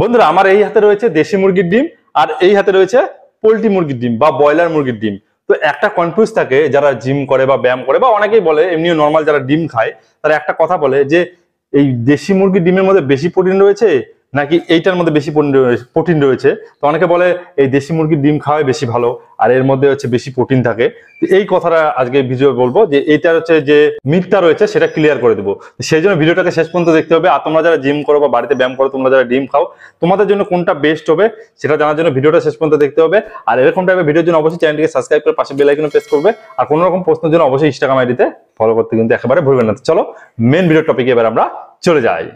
বন্ধুরা, আমার এই হাতে রয়েছে দেশি মুরগির ডিম আর এই হাতে রয়েছে পোলট্রি মুরগির ডিম বা ব্রয়লার মুরগির ডিম। তো একটা কনফিউজ থাকে যারা জিম করে বা ব্যায়াম করে বা অনেকেই বলে এমনিও নর্মাল যারা ডিম খায় তারা একটা কথা বলে যে এই দেশি মুরগির ডিমের মধ্যে বেশি প্রোটিন রয়েছে নাকি এইটার মধ্যে বেশি প্রোটিন রয়েছে। তো অনেকে বলে এই দেশি মুরগির ডিম খাওয়াই বেশি ভালো আর এর মধ্যে হচ্ছে বেশি প্রোটিন থাকে। তো এই কথাটা আজকে ভিডিওতে বলবো যে এইটা হচ্ছে যে মিথটা রয়েছে সেটা ক্লিয়ার করে দেবো। সেই জন্য ভিডিওটাকে শেষ পর্যন্ত দেখতে হবে। আর তোমরা যারা জিম করো বা বাড়িতে ব্যায়াম করো, তোমরা যারা ডিম খাও, তোমাদের জন্য কোনটা বেস্ট হবে সেটা জানার জন্য ভিডিওটা শেষ পর্যন্ত দেখতে হবে। আর এরকম টাইপের ভিডিওর জন্য অবশ্যই চ্যানেলটিকে সাবস্ক্রাইব করে পাশে বেল আইকনে প্রেস করবে। আর কোনো রকম প্রশ্নের জন্য অবশ্যই ইনস্টাগ্রাম আইডিতে ফলো করতে কিন্তু একেবারে ভুলবেন না। চলো মেন ভিডিও টপিকে এবার আমরা চলে যাই।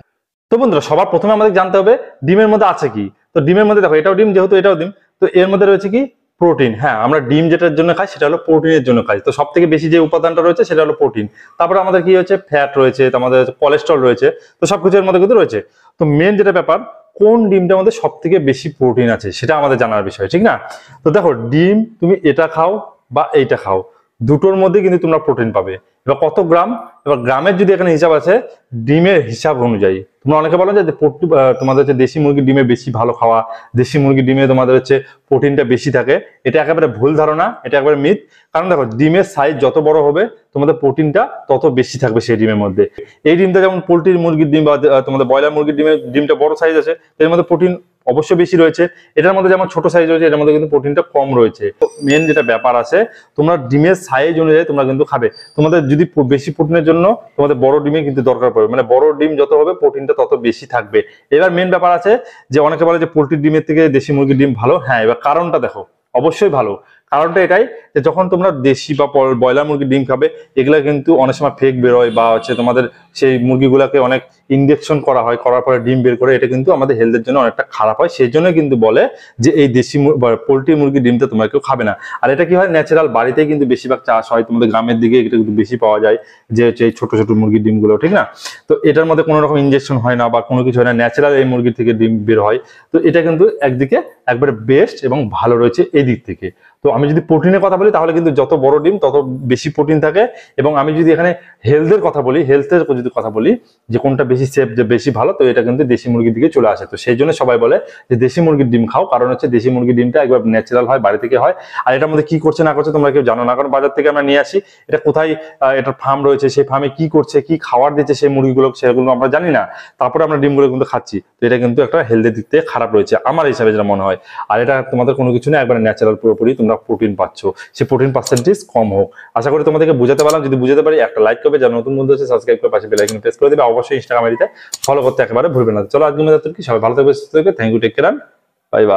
তো বন্ধুরা, সবার প্রথমে আমাদের জানতে হবে ডিমের মধ্যে আছে কি। তো ডিমের মধ্যে দেখো, এটাও ডিম যেহেতু এটাও ডিম, তো এর মধ্যে রয়েছে কি প্রোটিন। হ্যাঁ, আমরা ডিম যেটার জন্য খাই সেটা হলো প্রোটিনের জন্য খাই। তো সব থেকে বেশি যে উপাদানটা রয়েছে সেটা হলো প্রোটিন। তারপর আমাদের কি হচ্ছে ফ্যাট রয়েছে, আমাদের কোলেস্ট্রল রয়েছে, তো সবকিছুর মধ্যে কিন্তু রয়েছে। তো মেন যেটা ব্যাপার, কোন ডিমটার মধ্যে সব থেকে বেশি প্রোটিন আছে সেটা আমাদের জানার বিষয়, ঠিক না? তো দেখো, ডিম তুমি এটা খাও বা এইটা খাও, দুটোর মধ্যে কিন্তু তোমরা প্রোটিন পাবে। এবার কত গ্রাম, এবার গ্রামের যদি এখানে হিসাব আছে ডিমের হিসাব অনুযায়ী, তোমরা অনেকে বলো যে তোমাদের হচ্ছে দেশি মুরগির ডিমে বেশি ভালো খাওয়া, দেশি মুরগির ডিমে তোমাদের হচ্ছে প্রোটিনটা বেশি থাকে। এটা একেবারে ভুল ধারণা, এটা একেবারে মিথ। কারণ দেখো, ডিমের সাইজ যত বড় হবে তোমাদের প্রোটিনটা তত বেশি থাকবে সেই ডিমের মধ্যে। এই ডিমটা যেমন পোলট্রির মুরগির ডিম বা তোমাদের ব্রয়লার মুরগির ডিমের ডিমটা বড় সাইজ আছে, এর মধ্যে প্রোটিন অবশ্যই বেশি রয়েছে। এটার মধ্যে যেমন ছোট সাইজ রয়েছে, এটার মধ্যে কিন্তু প্রোটিনটা কম রয়েছে। মেন যেটা ব্যাপার আছে, তোমরা ডিমের সাইজ অনুযায়ী তোমরা কিন্তু খাবে। তোমাদের যদি বেশি প্রোটিনের জন্য তোমাদের বড় ডিমে কিন্তু দরকার পড়বে, মানে বড় ডিম যত হবে প্রোটিনটা তত বেশি থাকবে। এবার মেন ব্যাপার আছে যে অনেকে বলে যে পোলট্রির ডিমের থেকে দেশি মুরগির ডিম ভালো। হ্যাঁ, এবার কারণটা দেখো, অবশ্যই ভালো। কারণটা এটাই যে যখন তোমরা দেশি বা ব্রয়লার মুরগির ডিম খাবে, এগুলা কিন্তু অনেক সময় ফেক বেরোয় বা হচ্ছে তোমাদের সেই মুরগিগুলাকে অনেক ইঞ্জেকশন করা হয়, করার পরে ডিম বের করে, এটা কিন্তু আমাদের হেলথের জন্য অনেকটা খারাপ হয়। সেই জন্য কিন্তু বলে যে এই দেশি পোলট্রি মুরগির ডিমটা তোমরা কেউ খাবে না। আর এটা কি হয়, ন্যাচারাল বাড়িতেই কিন্তু বেশিরভাগ চাষ হয়, তোমাদের গ্রামের দিকে এটা কিন্তু বেশি পাওয়া যায়, যে হচ্ছে এই ছোটো ছোটো মুরগির ডিমগুলো, ঠিক না? তো এটার মধ্যে কোনো রকম ইঞ্জেকশন হয় না বা কোনো কিছু হয় না, ন্যাচারাল এই মুরগির থেকে ডিম বের হয়। তো এটা কিন্তু একদিকে একবারে বেস্ট এবং ভালো রয়েছে এই দিক থেকে। তো আমি যদি প্রোটিনের কথা বলি তাহলে কিন্তু যত বড় ডিম তত বেশি প্রোটিন থাকে। এবং আমি যদি এখানে হেলথের কথা বলি, হেলথের যদি কথা বলি যে কোনটা বেশি সেফ, যে বেশি ভালো, তো এটা কিন্তু দেশি মুরগির দিকে চলে আসে। তো সেই জন্য সবাই বলে যে দেশি মুরগির ডিম খাও, কারণ হচ্ছে দেশি মুরগির ডিমটা একবার ন্যাচারাল হয়, বাড়ি থেকে হয়। আর এটার মধ্যে কি করছে না করছে তোমরা কেউ জানো না, কারণ বাজার থেকে আমরা নিয়ে আসি। এটা কোথায় এটার ফার্ম রয়েছে, সেই ফার্মে কি করছে, কি খাবার দিচ্ছে সেই মুরগিগুলো, সেগুলো আমরা জানি না। তারপরে আমরা ডিমগুলো কিন্তু খাচ্ছি। তো এটা কিন্তু একটা হেলথের দিক থেকে খারাপ রয়েছে আমার হিসাবে যেটা মনে হয়। আর এটা তোমাদের কোনো কিছু না, একবার ন্যাচারাল পুরোপুরি তোমরা প্রোটিন পাচ্ছ। সে প্রোটিন পার্সেন্টেজ কম হোক। আশা করি তোমাদেরকে বুঝাতে পারলাম। যদি বুঝাতে পারি একটা লাইক করবে, যারা নতুন বন্ধু আছে সাবস্ক্রাইব করে পাশে বেল আইকন প্রেস করে দেবে। অবশ্যই ইনস্টাগ্রাম আইডিতে ফলো করতে একেবারে ভুলবে না। চলো আজকে মধ্যে, সবাই ভালো থাকবে, সুস্থ থাকবে। Thank you, take care, bye by.